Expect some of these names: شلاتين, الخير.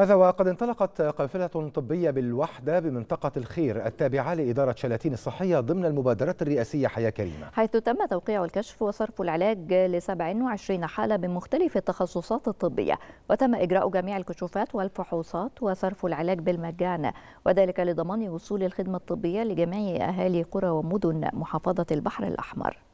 هذا وقد انطلقت قافلة طبية بالوحدة بمنطقة الخير التابعة لإدارة شلاتين الصحية ضمن المبادرات الرئاسية حياة كريمة، حيث تم توقيع الكشف وصرف العلاج ل 27 حالة بمختلف التخصصات الطبية، وتم إجراء جميع الكشوفات والفحوصات وصرف العلاج بالمجان، وذلك لضمان وصول الخدمة الطبية لجميع أهالي قرى ومدن محافظة البحر الأحمر.